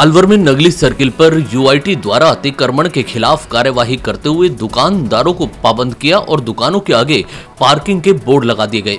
अलवर में नंगली सर्किल पर यूआईटी द्वारा अतिक्रमण के खिलाफ कार्यवाही करते हुए दुकानदारों को पाबंद किया और दुकानों के आगे पार्किंग के बोर्ड लगा दिए गए।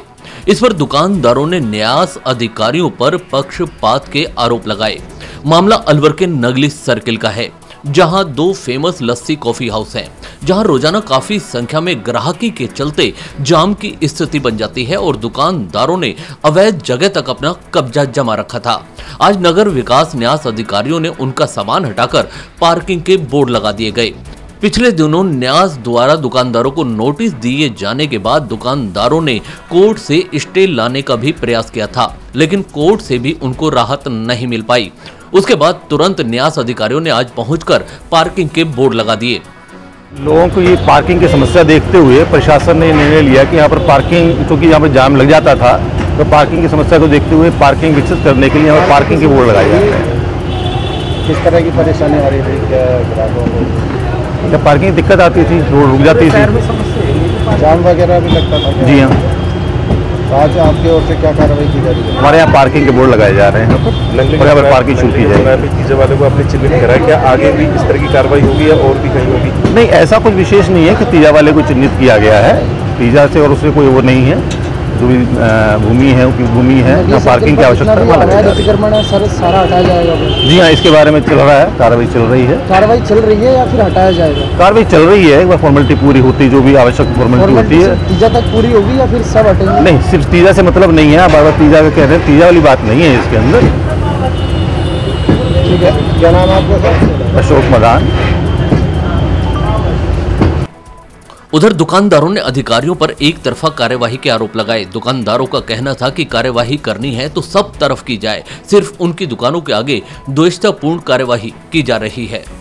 इस पर दुकानदारों ने न्यास अधिकारियों पर पक्षपात के आरोप लगाए। मामला अलवर के नंगली सर्किल का है, जहां दो फेमस लस्सी कॉफी हाउस हैं, जहां रोजाना काफी संख्या में ग्राहकी के चलते जाम की स्थिति बन जाती है और दुकानदारों ने अवैध जगह तक अपना कब्जा जमा रखा था। आज नगर विकास न्यास अधिकारियों ने उनका सामान हटाकर पार्किंग के बोर्ड लगा दिए गए। पिछले दिनों न्यास द्वारा दुकानदारों को नोटिस दिए जाने के बाद दुकानदारों ने कोर्ट से स्टे लाने का भी प्रयास किया था, लेकिन कोर्ट से भी उनको राहत नहीं मिल पाई। उसके बाद तुरंत न्यास अधिकारियों ने आज पहुंचकर पार्किंग के बोर्ड लगा दिए। लोगों को ये पार्किंग की समस्या देखते हुए प्रशासन ने निर्णय लिया कि यहाँ पर पार्किंग, क्योंकि यहाँ पर जाम लग जाता था, तो पार्किंग की समस्या को देखते हुए पार्किंग विकसित करने के लिए यहाँ पर पार्किंग के बोर्ड लगाए जाते हैं। किस तरह की परेशानी आ रही थी ग्राहकों को? जब पार्किंग दिक्कत आती थी, रोड रुक जाती थी, जाम वगैरह भी लगता था। जी हाँ, आज आपके ओर से क्या कार्रवाई की जा रही है? हमारे यहाँ पार्किंग के बोर्ड लगाए जा रहे हैं और यहाँ पर पार्किंग शुरू की जाए। चीज़ें वाले को आपने चिन्हित करा है, क्या आगे भी इस तरह की कार्रवाई होगी या और भी कहीं होगी? नहीं, ऐसा कुछ विशेष नहीं है कि तीजा वाले को चिन्हित किया गया है। तीजा से और उससे कोई वो नहीं है, जो भी भूमि है उनकी भूमि है, जहाँ पार्किंग की आवश्यकता है। जी हाँ, इसके बारे में चल रहा है, कार्रवाई चल रही है। कार्रवाई चल रही है या फिर हटाया जाएगा? कार्रवाई चल रही है, एक बार फॉर्मेलिटी पूरी होती है, जो भी आवश्यक फॉर्मेलिटी होती है। तीजा तक पूरी होगी या फिर सब हटेंगे? नहीं, सिर्फ तीजा से मतलब नहीं है, बार बार तीजा का कह रहे हैं, तीजा वाली बात नहीं है इसके अंदर। ठीक है, क्या नाम आपका? अशोक मदान। उधर दुकानदारों ने अधिकारियों पर एक तरफा कार्यवाही के आरोप लगाए। दुकानदारों का कहना था कि कार्यवाही करनी है तो सब तरफ की जाए, सिर्फ उनकी दुकानों के आगे द्वेषतापूर्ण कार्यवाही की जा रही है।